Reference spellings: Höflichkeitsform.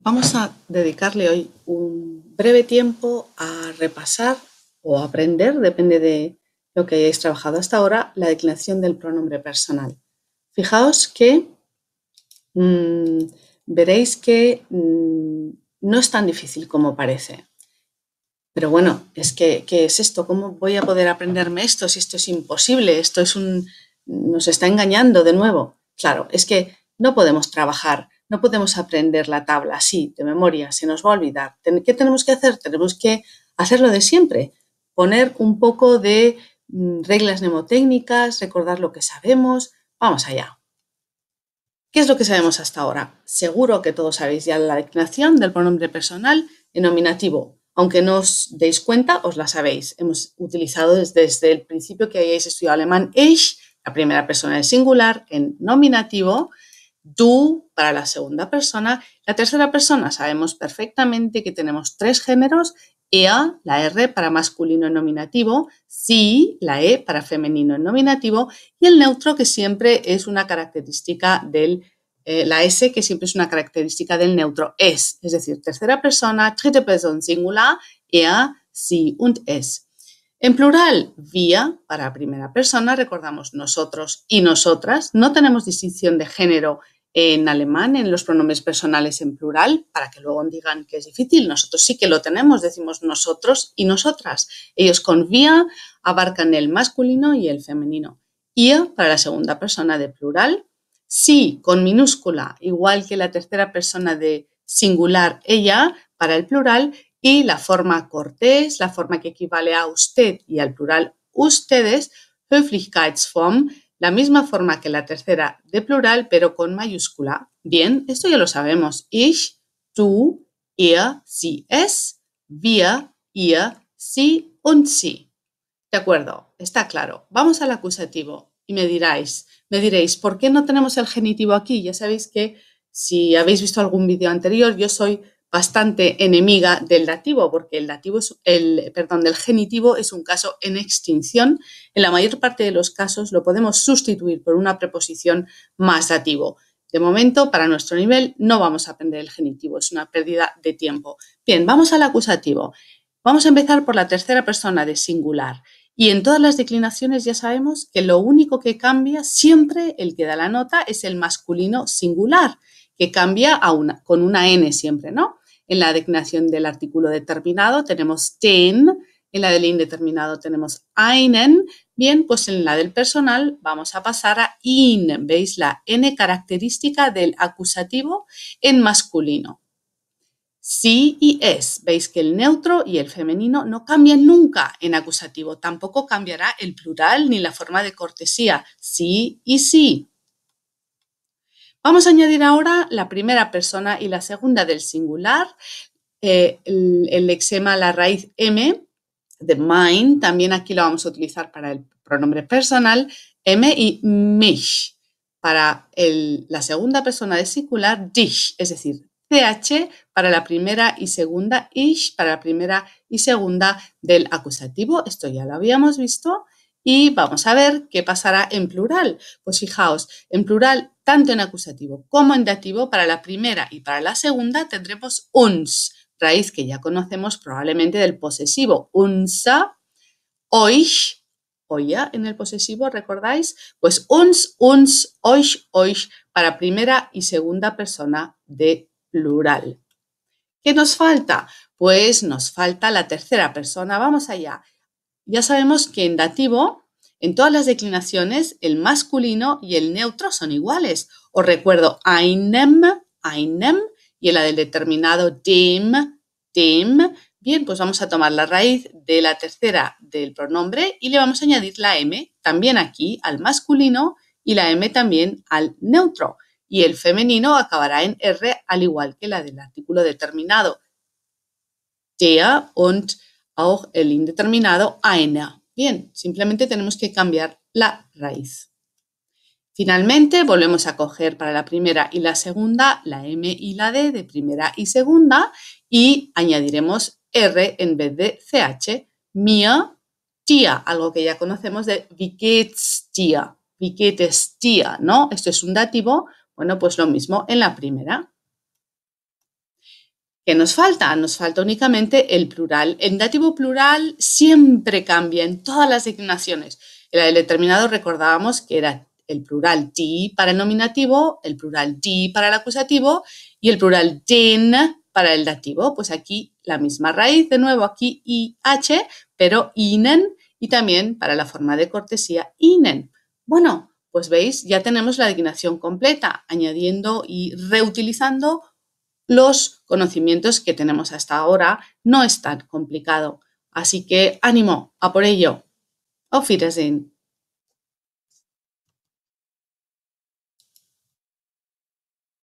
Vamos a dedicarle hoy un breve tiempo a repasar o a aprender, depende de lo que hayáis trabajado hasta ahora, la declinación del pronombre personal. Fijaos que veréis que no es tan difícil como parece. Pero bueno, es que ¿qué es esto? ¿Cómo voy a poder aprenderme esto si esto es imposible? Esto es nos está engañando de nuevo. Claro, es que no podemos trabajar, no podemos aprender la tabla así, de memoria, se nos va a olvidar. ¿Qué tenemos que hacer? Tenemos que hacerlo de siempre, poner un poco de reglas mnemotécnicas, recordar lo que sabemos. Vamos allá. ¿Qué es lo que sabemos hasta ahora? Seguro que todos sabéis ya la declinación del pronombre personal en nominativo. Aunque no os deis cuenta, os la sabéis. Hemos utilizado desde el principio que hayáis estudiado alemán ich, la primera persona del singular, en nominativo, du para la segunda persona. La tercera persona sabemos perfectamente que tenemos tres géneros, er, la R para masculino en nominativo, sie, la E para femenino en nominativo, y el neutro que siempre es una característica del la S, que siempre es una característica del neutro, es decir, tercera persona, dritte Person singular, er, sie und es. En plural, wir, para primera persona, recordamos nosotros y nosotras. No tenemos distinción de género en alemán, en los pronombres personales en plural, para que luego digan que es difícil. Nosotros sí que lo tenemos, decimos nosotros y nosotras. Ellos con wir abarcan el masculino y el femenino. Ihr, para la segunda persona de plural. Sí, con minúscula, igual que la tercera persona de singular, ella, para el plural, y la forma cortés, la forma que equivale a usted y al plural ustedes, Höflichkeitsform, la misma forma que la tercera de plural, pero con mayúscula. Bien, esto ya lo sabemos. Ich, du, er, sie, es, wir, ihr, sie und sie. De acuerdo, está claro. Vamos al acusativo y me diréis, ¿por qué no tenemos el genitivo aquí? Ya sabéis que si habéis visto algún vídeo anterior, yo soy bastante enemiga del dativo, porque el genitivo es un caso en extinción. En la mayor parte de los casos lo podemos sustituir por una preposición más dativo. De momento, para nuestro nivel, no vamos a aprender el genitivo, es una pérdida de tiempo. Bien, vamos al acusativo. Vamos a empezar por la tercera persona de singular. Y en todas las declinaciones ya sabemos que lo único que cambia siempre, el que da la nota, es el masculino singular, que cambia con una N siempre, ¿no? En la declinación del artículo determinado tenemos den, en la del indeterminado tenemos einen. Bien, pues en la del personal vamos a pasar a ihn. ¿Veis la N característica del acusativo en masculino? Sí y es. Veis que el neutro y el femenino no cambian nunca en acusativo. Tampoco cambiará el plural ni la forma de cortesía. Sí y sí. Vamos a añadir ahora la primera persona y la segunda del singular. El lexema, la raíz M, de mine, también aquí lo vamos a utilizar para el pronombre personal. M y mich. Para la segunda persona del singular, dich, es decir, CH para la primera y segunda, ich para la primera y segunda del acusativo. Esto ya lo habíamos visto y vamos a ver qué pasará en plural. Pues fijaos, en plural, tanto en acusativo como en dativo, para la primera y para la segunda tendremos uns, raíz que ya conocemos probablemente del posesivo, unser, euch, oya en el posesivo, ¿recordáis? Pues uns, uns, euch, euch para primera y segunda persona de plural. ¿Qué nos falta? Pues nos falta la tercera persona. Vamos allá. Ya sabemos que en dativo, en todas las declinaciones, el masculino y el neutro son iguales. Os recuerdo einem, einem, y en la del determinado dem, dem. Bien, pues vamos a tomar la raíz de la tercera del pronombre y le vamos a añadir la M también aquí al masculino y la M también al neutro. Y el femenino acabará en R, al igual que la del artículo determinado, der und auch el indeterminado, eine. Bien, simplemente tenemos que cambiar la raíz. Finalmente, volvemos a coger para la primera y la segunda la M y la D de primera y segunda y añadiremos R en vez de CH, mir, dir, algo que ya conocemos de wie geht's dir, ¿no? Esto es un dativo. Bueno, pues lo mismo en la primera. ¿Qué nos falta? Nos falta únicamente el plural. El dativo plural siempre cambia en todas las declinaciones. El determinado recordábamos que era el plural ti para el nominativo, el plural di para el acusativo y el plural den para el dativo. Pues aquí la misma raíz, de nuevo aquí IH, pero INEN, y también para la forma de cortesía INEN. Bueno, pues veis, ya tenemos la declinación completa, añadiendo y reutilizando los conocimientos que tenemos hasta ahora. No es tan complicado, así que ánimo, a por ello. Auf Wiedersehen.